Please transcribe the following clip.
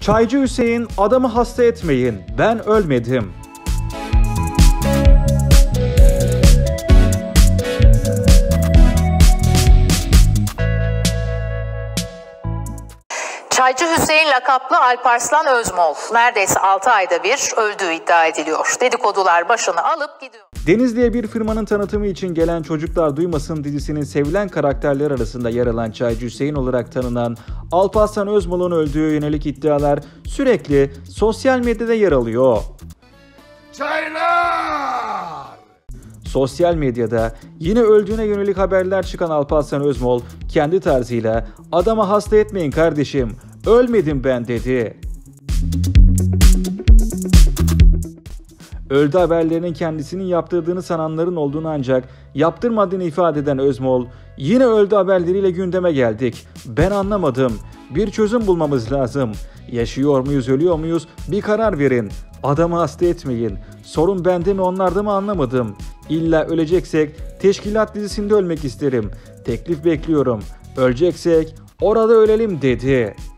Çaycı Hüseyin, adamı hasta etmeyin, ben ölmedim. Çaycı Hüseyin lakaplı Alparslan Özmol neredeyse 6 ayda bir öldüğü iddia ediliyor. Dedikodular başını alıp gidiyor. Denizli'ye bir firmanın tanıtımı için gelen Çocuklar Duymasın dizisinin sevilen karakterler arasında yer alan Çaycı Hüseyin olarak tanınan Alparslan Özmol'un öldüğü yönelik iddialar sürekli sosyal medyada yer alıyor. Çaylar! Sosyal medyada yine öldüğüne yönelik haberler çıkan Alparslan Özmol kendi tarzıyla "Adama hasta etmeyin kardeşim, ölmedim ben" dedi. Öldü haberlerinin kendisinin yaptırdığını sananların olduğunu ancak yaptırmadığını ifade eden Özmol, "Yine öldü haberleriyle gündeme geldik. Ben anlamadım. Bir çözüm bulmamız lazım. Yaşıyor muyuz, ölüyor muyuz? Bir karar verin. Adamı hasta etmeyin. Sorun bende mi, onlarda mı anlamadım. İlla öleceksek Teşkilat dizisinde ölmek isterim. Teklif bekliyorum. Öleceksek orada ölelim" dedi.